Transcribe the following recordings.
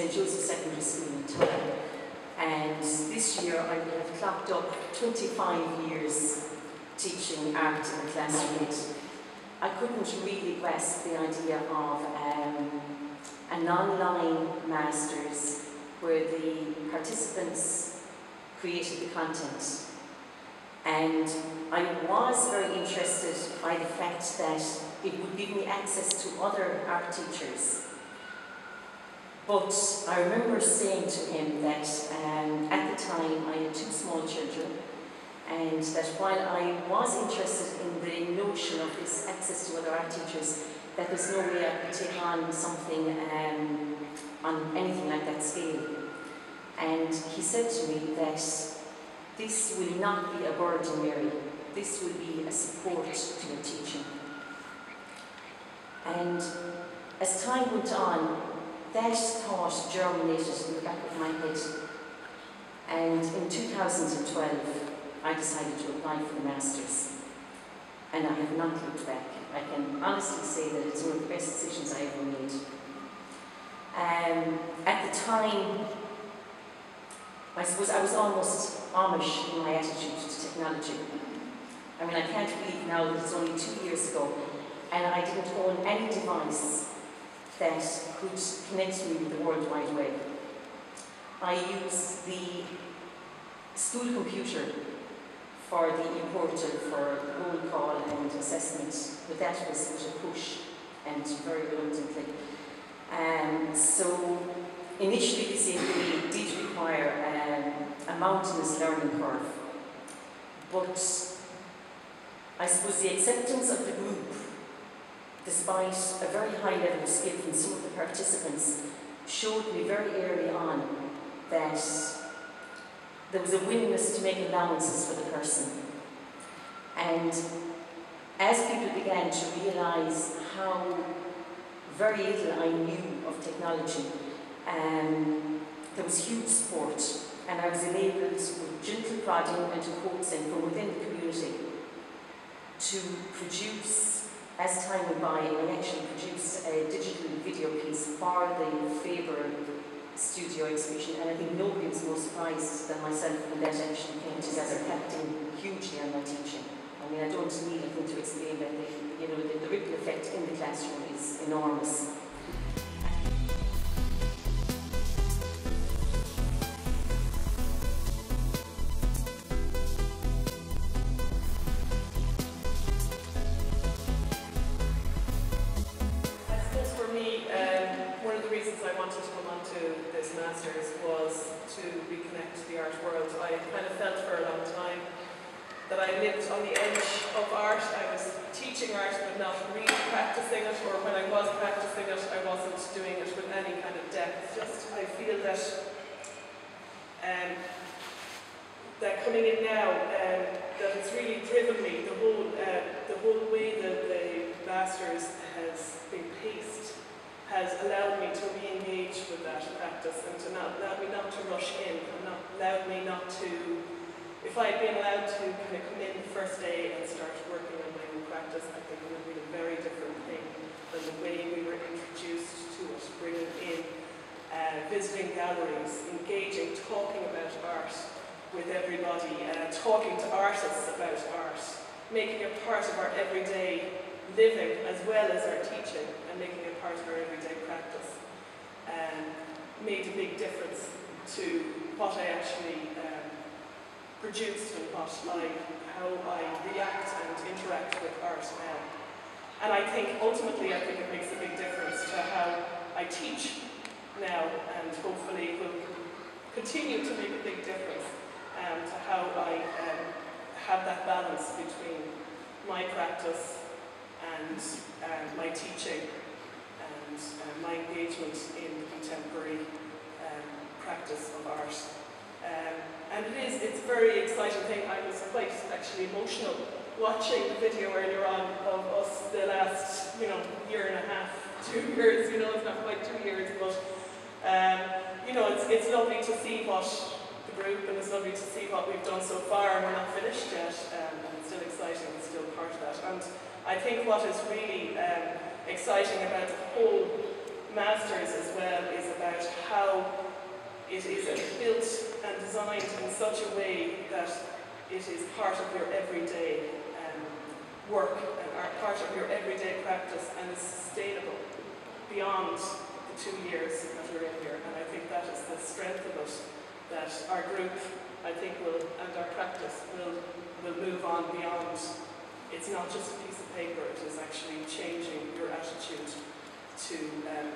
St Joseph's Secondary School in Tullagh. And this year I will have clocked up 25 years teaching art in the classroom. I couldn't really grasp the idea of an online masters where the participants created the content. And I was very interested by the fact that it would give me access to other art teachers. But I remember saying to him that at the time I had two small children, and that while I was interested in the notion of this access to other art teachers, that there's no way I could take on something on anything like that scale. And he said to me that this will not be a burden, Mary. This will be a support to your teaching. And as time went on, that thought germinated in the back of my head. And in 2012, I decided to apply for the Masters. And I have not looked back. I can honestly say that it's one of the best decisions I ever made. At the time, I suppose I was almost Amish in my attitude to technology. I mean, I can't believe now that it's only 2 years ago, and I didn't own any device that could connect me with the World Wide Web. I used the school computer for the importer for roll call and assessment, but that was with a push and very reluctantly. So initially, this APA did require a mountainous learning curve, but I suppose the acceptance of the group, despite a very high level of skill from some of the participants, showed me very early on that there was a willingness to make allowances for the person. And as people began to realise how very little I knew of technology, there was huge support, and I was enabled with gentle prodding and to coaxing from within the community to produce, as time went by, and actually produced a digital video piece for the Faber studio exhibition. And I think nobody was more surprised than myself when that actually came together, acting hugely on my teaching. I mean, I don't need anything to explain that the ripple effect in the classroom is enormous. I wanted to come on to this Masters was to reconnect to the art world. I kind of felt for a long time that I lived on the edge of art. I was teaching art but not really practicing it, or when I was practicing it, I wasn't doing it with any kind of depth. Just I feel that that coming in now, that it's really driven me, the whole way that the Masters has been paced has allowed me to re-engage with that practice and to not allow me not to rush in, and not allowed me not to, if I had been allowed to kind of come in the first day and start working on my own practice, I think it would have been a very different thing than the way we were introduced to it, bringing in, visiting galleries, engaging, talking about art with everybody, talking to artists about art, making it part of our everyday living as well as our teaching, and making it part of our everyday practice, made a big difference to what I actually produced and what how I react and interact with art now. And I think ultimately, I think it makes a big difference to how I teach now, and hopefully will continue to make a big difference to how I have that balance between my practice and my teaching and my engagement in contemporary practice of art. And it's a very exciting thing. I was quite actually emotional watching the video earlier on of us the last, year and a half, 2 years, it's not quite 2 years, but, it's lovely to see what the group, and it's lovely to see what we've done so far, and we're not finished yet, and it's still exciting, it's still part of that. And I think what is really exciting about the whole Masters as well is about how It is built and designed in such a way that it is part of your everyday work and are part of your everyday practice, and is sustainable beyond the 2 years that we're in here. And I think that is the strength of it, that our group, I think, will, and our practice will move on beyond. It's not just a piece of paper, it is actually changing your attitude to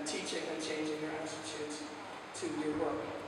teaching and changing your attitude to your work.